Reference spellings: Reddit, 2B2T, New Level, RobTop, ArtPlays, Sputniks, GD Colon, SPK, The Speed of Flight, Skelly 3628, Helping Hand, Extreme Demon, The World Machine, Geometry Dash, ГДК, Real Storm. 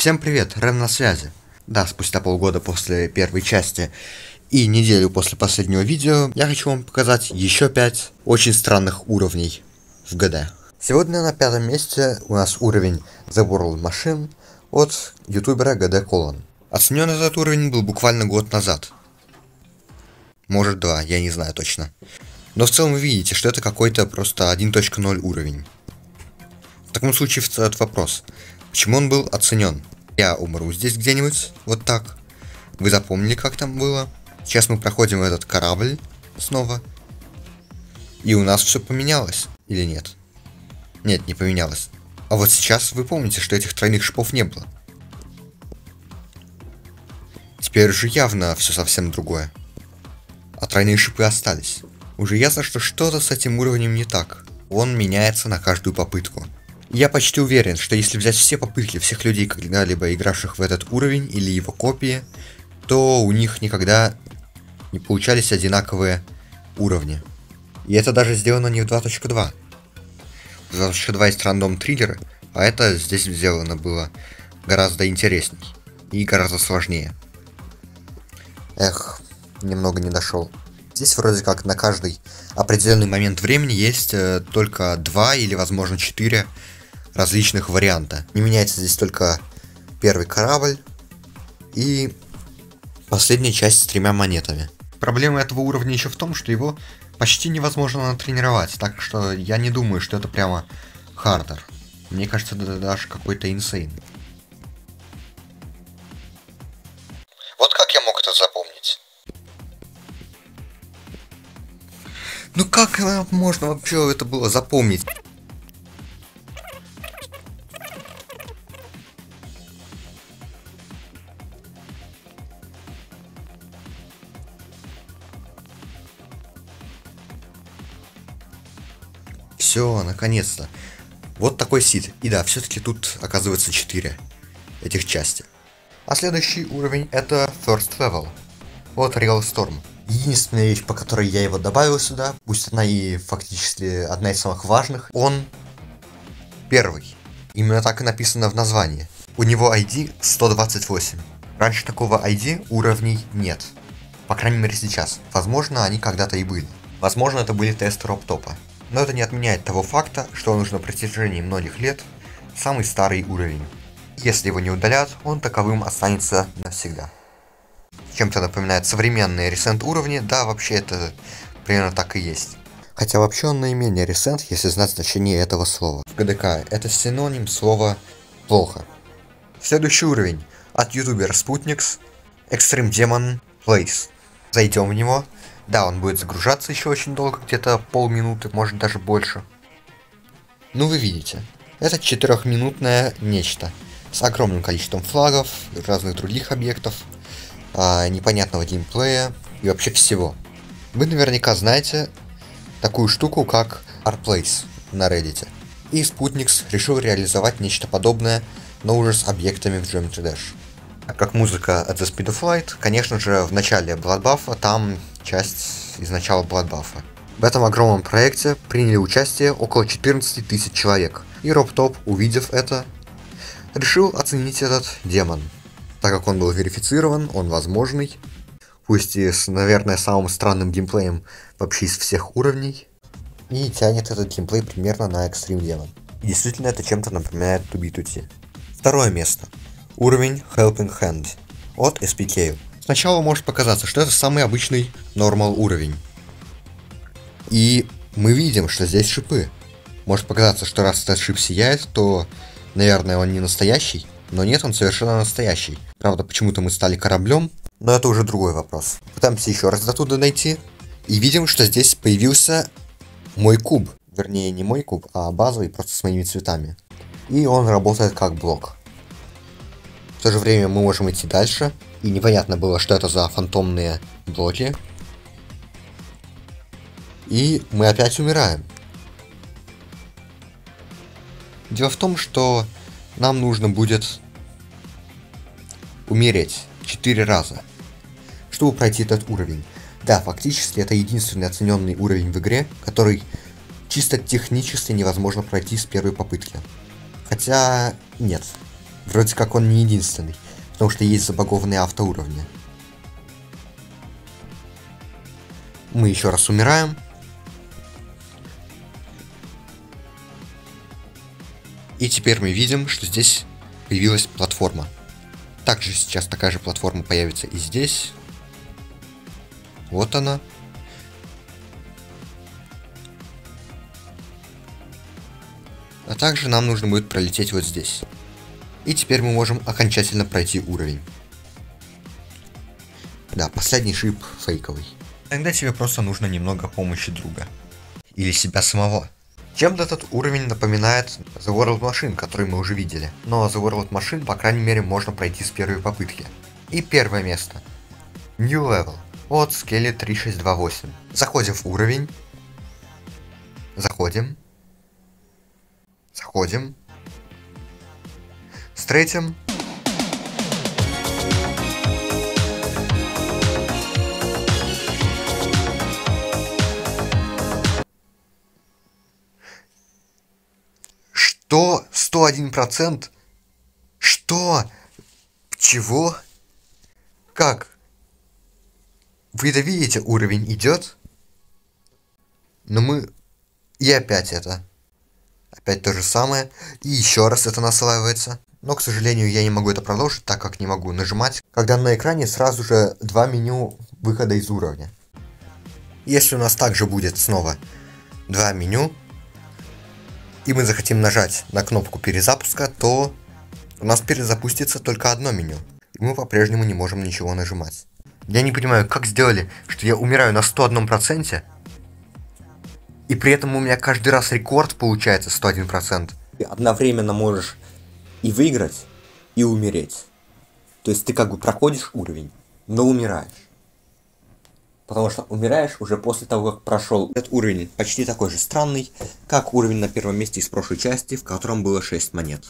Всем привет, Рен на связи. Да, спустя полгода после первой части и неделю после последнего видео, я хочу вам показать еще 5 очень странных уровней в GD. Сегодня на 5-м месте у нас уровень The World Machine от ютубера GD Colon. Оценен этот уровень был буквально год назад. Может 2, я не знаю точно. Но в целом вы видите, что это какой-то просто 1.0 уровень. В таком случае встает вопрос, почему он был оценен? Я умру здесь где-нибудь, вот так. Вы запомнили, как там было? Сейчас мы проходим этот корабль снова. И у нас все поменялось, или нет? Нет, не поменялось. А вот сейчас вы помните, что этих тройных шипов не было. Теперь же явно все совсем другое. А тройные шипы остались. Уже ясно, что что-то с этим уровнем не так. Он меняется на каждую попытку. Я почти уверен, что если взять все попытки всех людей, когда-либо игравших в этот уровень или его копии, то у них никогда не получались одинаковые уровни. И это даже сделано не в 2.2. В 2.2 есть рандом-триггеры, а это здесь сделано было гораздо интересней и гораздо сложнее. Эх, немного не дошел. Здесь вроде как на каждый определенный момент времени есть только 2 или возможно 4 различных варианта. Не меняется здесь только первый корабль и последняя часть с 3 монетами. Проблема этого уровня еще в том, что его почти невозможно натренировать, так что я не думаю, что это прямо хардер. Мне кажется, это даже какой-то инсейн. Вот как я мог это запомнить? Ну как можно вообще это было запомнить? Все, наконец-то. Вот такой сид. И да, все-таки тут оказывается 4 этих части. А следующий уровень это First Level от Real Storm. Единственная вещь, по которой я его добавил сюда, пусть она и фактически одна из самых важных, он первый. Именно так и написано в названии. У него ID 128. Раньше такого ID уровней нет. По крайней мере сейчас. Возможно, они когда-то и были. Возможно, это были тесты RobTop'а. Но это не отменяет того факта, что он уже на протяжении многих лет самый старый уровень. Если его не удалят, он таковым останется навсегда. Чем-то напоминает современные ресент уровни, да, вообще это примерно так и есть. Хотя вообще он наименее ресент, если знать значение этого слова. В ГДК это синоним слова плохо. Следующий уровень от ютубера Sputniks, Extreme Demon Place. Зайдем в него. Да, он будет загружаться еще очень долго, где-то полминуты, может даже больше. Ну вы видите, это 4-минутное нечто с огромным количеством флагов, разных других объектов, непонятного геймплея и вообще всего. Вы наверняка знаете такую штуку, как ArtPlays на Reddit. И Sputniks решил реализовать нечто подобное, но уже с объектами в Geometry Dash. Так как музыка от The Speed of Flight, конечно же, в начале Bloodbuff'а, там часть из начала Bloodbuff'а. В этом огромном проекте приняли участие около 14 000 человек. И RobTop, увидев это, решил оценить этот демон. Так как он был верифицирован, он возможный, пусть и с, наверное, самым странным геймплеем вообще из всех уровней. И тянет этот геймплей примерно на Extreme Demon. И действительно это чем-то напоминает 2B2T. Второе место. Уровень Helping Hand от SPK. Сначала может показаться, что это самый обычный нормал уровень. И мы видим, что здесь шипы. Может показаться, что раз этот шип сияет, то, наверное, он не настоящий. Но нет, он совершенно настоящий. Правда, почему-то мы стали кораблем, но это уже другой вопрос. Пытаемся еще раз дотуда найти. И видим, что здесь появился мой куб. Вернее, не мой куб, а базовый, просто с моими цветами. И он работает как блок. В то же время мы можем идти дальше. И непонятно было, что это за фантомные блоки. И мы опять умираем. Дело в том, что нам нужно будет умереть 4 раза, чтобы пройти этот уровень. Да, фактически это единственный оцененный уровень в игре, который чисто технически невозможно пройти с первой попытки. Хотя нет, Вроде как он не единственный, потому что есть забагованные автоуровни. Мы еще раз умираем. И теперь мы видим, что здесь появилась платформа. Также сейчас такая же платформа появится и здесь. Вот она. А также нам нужно будет пролететь вот здесь. И теперь мы можем окончательно пройти уровень. Да, последний шип фейковый. Тогда тебе просто нужно немного помощи друга. Или себя самого. Чем-то этот уровень напоминает The World Machine, который мы уже видели. Но The World Machine, по крайней мере, можно пройти с первой попытки. И первое место. New Level. От Skelly 3628. Заходим в уровень. Заходим. Заходим. Встретим. Что? 101%? Что? Чего? Как? Вы это видите, уровень идет? Но мы... И опять это. Опять то же самое. И еще раз это наслаивается. Но, к сожалению, я не могу это продолжить, так как не могу нажимать, когда на экране сразу же два меню выхода из уровня. Если у нас также будет снова два меню, и мы захотим нажать на кнопку перезапуска, то у нас перезапустится только одно меню. И мы по-прежнему не можем ничего нажимать. Я не понимаю, как сделали, что я умираю на 101%, и при этом у меня каждый раз рекорд получается 101%. Ты одновременно можешь и выиграть, и умереть. То есть ты как бы проходишь уровень, но умираешь. Потому что умираешь уже после того, как прошел. Этот уровень почти такой же странный, как уровень на первом месте из прошлой части, в котором было 6 монет.